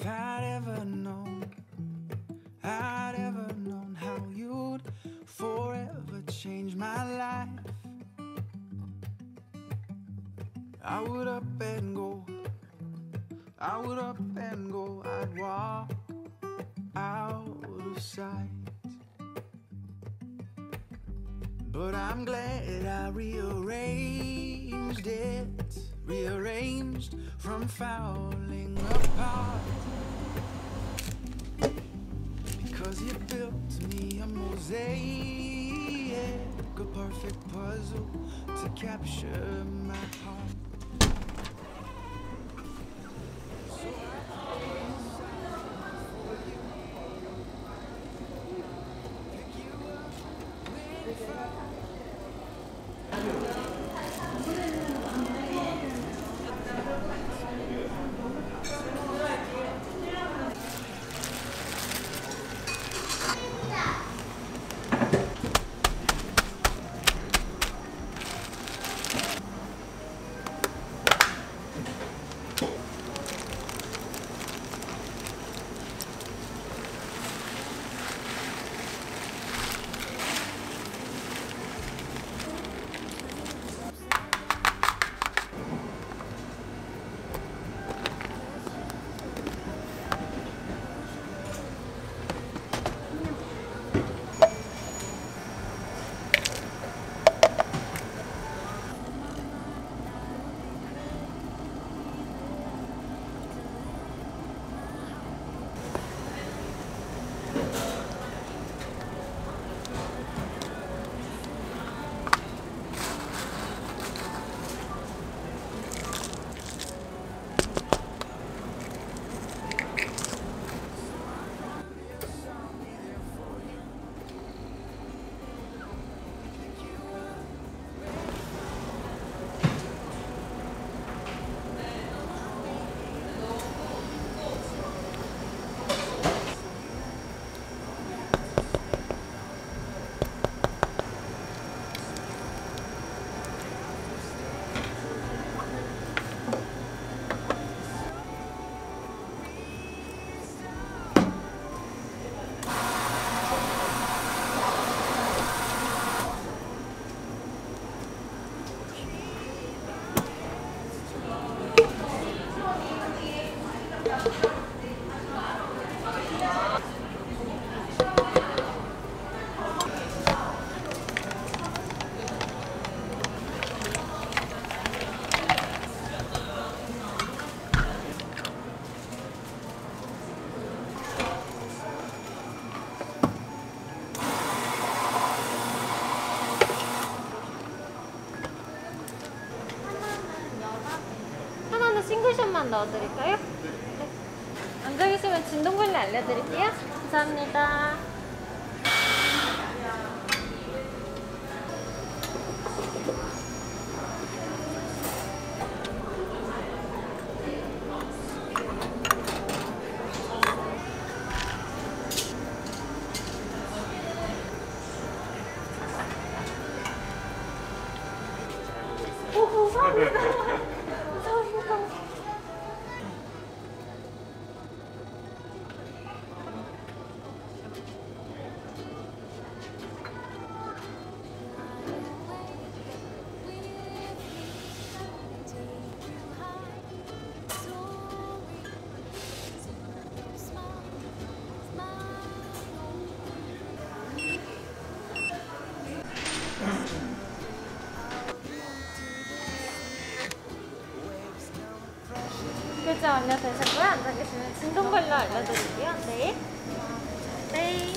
If I'd ever known, I'd ever known how you'd forever change my life, I would up and go, I would up and go. I'd walk out of sight, but I'm glad I rearranged it, rearranged from falling apart, because you built me a mosaic, a perfect puzzle to capture my heart. 싱글샷만 넣어드릴까요? 네. 앉아계시면 진동걸리 알려드릴게요. 감사합니다. 오, 감사합니다. 글자 완료되셨고요. 앉아계시면 진동걸로 알려드릴게요. 네. 네.